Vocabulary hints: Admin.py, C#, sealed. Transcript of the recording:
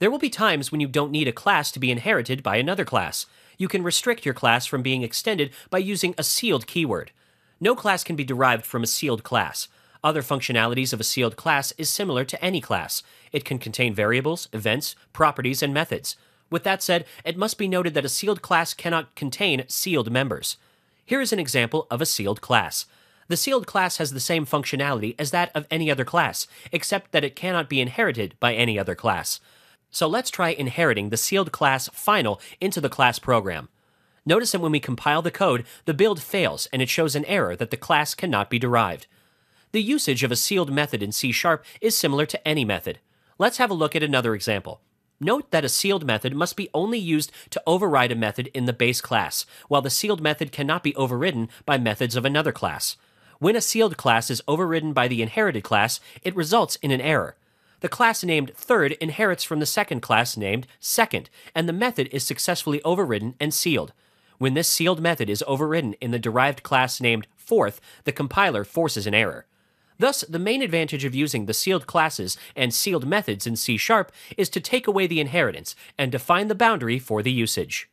There will be times when you don't need a class to be inherited by another class. You can restrict your class from being extended by using a sealed keyword. No class can be derived from a sealed class. Other functionalities of a sealed class is similar to any class. It can contain variables, events, properties, and methods. With that said, it must be noted that a sealed class cannot contain sealed members. Here is an example of a sealed class. The sealed class has the same functionality as that of any other class, except that it cannot be inherited by any other class. So let's try inheriting the sealed class final into the class program. Notice that when we compile the code, the build fails and it shows an error that the class cannot be derived. The usage of a sealed method in C# is similar to any method. Let's have a look at another example. Note that a sealed method must be only used to override a method in the base class, while the sealed method cannot be overridden by methods of another class. When a sealed class is overridden by the inherited class, it results in an error. The class named third inherits from the second class named second, and the method is successfully overridden and sealed. When this sealed method is overridden in the derived class named fourth, the compiler forces an error. Thus, the main advantage of using the sealed classes and sealed methods in C# is to take away the inheritance and define the boundary for the usage.